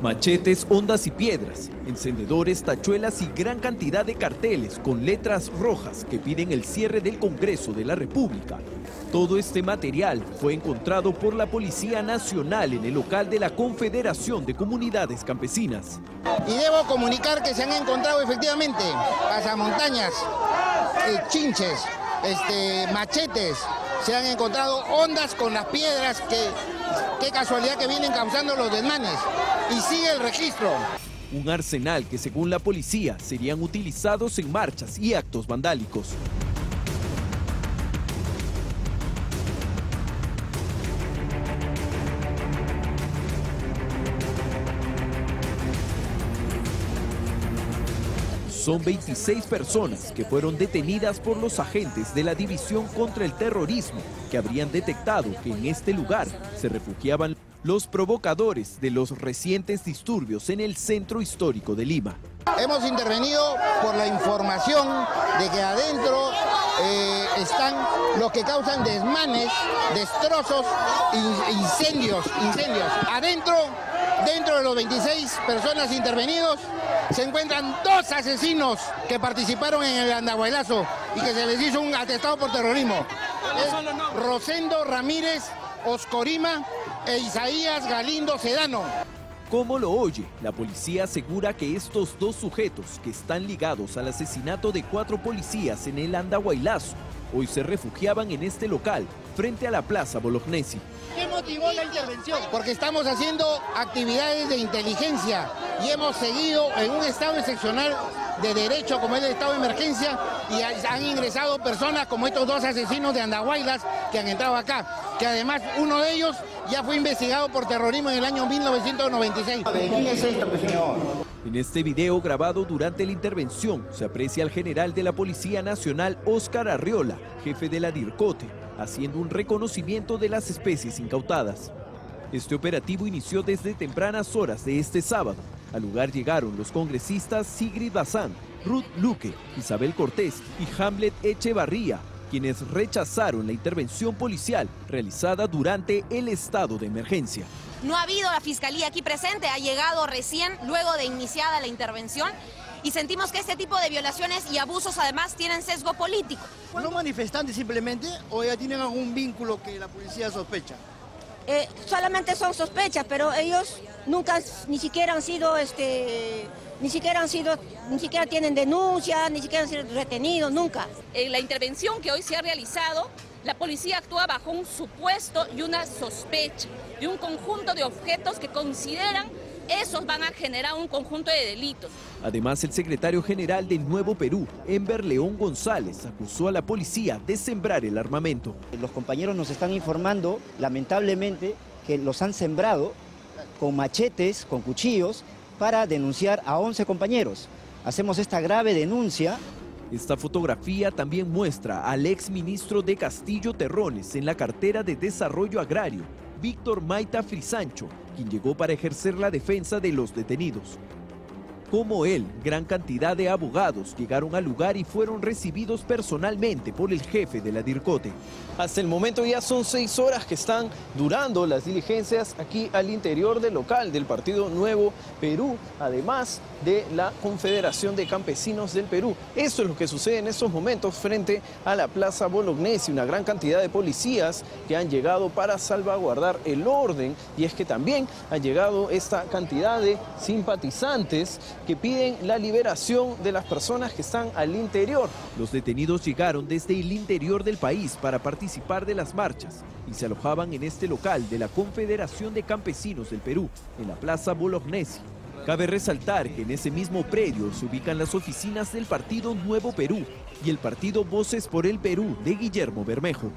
Machetes, hondas y piedras, encendedores, tachuelas y gran cantidad de carteles con letras rojas que piden el cierre del Congreso de la República. Todo este material fue encontrado por la Policía Nacional en el local de la Confederación de Comunidades Campesinas. Y debo comunicar que se han encontrado efectivamente pasamontañas, chinches, machetes, se han encontrado hondas con las piedras que, qué casualidad que vienen causando los desmanes. Y sigue el registro. Un arsenal que, según la policía, serían utilizados en marchas y actos vandálicos. Son 26 personas que fueron detenidas por los agentes de la División contra el Terrorismo, que habrían detectado que en este lugar se refugiaban los provocadores de los recientes disturbios en el centro histórico de Lima. Hemos intervenido por la información de que adentro están los que causan desmanes, destrozos, incendios. Adentro, dentro de los 26 personas intervenidos, se encuentran 2 asesinos que participaron en el Andahuaylazo y que se les hizo un atestado por terrorismo. Es Rosendo Ramírez Oscorima e Isaías Galindo Sedano. Como lo oye, la policía asegura que estos 2 sujetos que están ligados al asesinato de 4 policías en el Andahuaylazo hoy se refugiaban en este local frente a la Plaza Bolognesi. ¿Qué motivó la intervención? Porque estamos haciendo actividades de inteligencia y hemos seguido en un estado excepcional de derecho como es el estado de emergencia y han ingresado personas como estos 2 asesinos de Andahuaylas que han entrado acá, que además uno de ellos ya fue investigado por terrorismo en el año 1996. En este video grabado durante la intervención se aprecia al general de la Policía Nacional, Óscar Arriola, jefe de la DIRCOTE, haciendo un reconocimiento de las especies incautadas. Este operativo inició desde tempranas horas de este sábado. Al lugar llegaron los congresistas Sigrid Bazán, Ruth Luque, Isabel Cortés y Hamlet Echevarría, quienes rechazaron la intervención policial realizada durante el estado de emergencia. No ha habido la fiscalía aquí presente, ha llegado recién luego de iniciada la intervención y sentimos que este tipo de violaciones y abusos además tienen sesgo político. ¿Son manifestantes simplemente o ya tienen algún vínculo que la policía sospecha? Solamente son sospechas, pero ellos nunca ni siquiera tienen denuncia, ni siquiera han sido retenidos, nunca. En la intervención que hoy se ha realizado, la policía actúa bajo un supuesto y una sospecha de un conjunto de objetos que consideran esos van a generar un conjunto de delitos. Además, el secretario general del Nuevo Perú, Ember León González, acusó a la policía de sembrar el armamento. Los compañeros nos están informando, lamentablemente, que los han sembrado con machetes, con cuchillos, para denunciar a 11 compañeros. Hacemos esta grave denuncia. Esta fotografía también muestra al exministro de Castillo Terrones en la cartera de Desarrollo Agrario, Víctor Maita Frisancho, quien llegó para ejercer la defensa de los detenidos. Como él, gran cantidad de abogados llegaron al lugar y fueron recibidos personalmente por el jefe de la DIRCOTE. Hasta el momento ya son 6 horas que están durando las diligencias aquí al interior del local del Partido Nuevo Perú, además de la Confederación de Campesinos del Perú. Eso es lo que sucede en estos momentos frente a la Plaza Bolognesi, una gran cantidad de policías que han llegado para salvaguardar el orden, y es que también ha llegado esta cantidad de simpatizantes que piden la liberación de las personas que están al interior. Los detenidos llegaron desde el interior del país para participar de las marchas y se alojaban en este local de la Confederación de Campesinos del Perú, en la Plaza Bolognesi. Cabe resaltar que en ese mismo predio se ubican las oficinas del Partido Nuevo Perú y el partido Voces por el Perú de Guillermo Bermejo.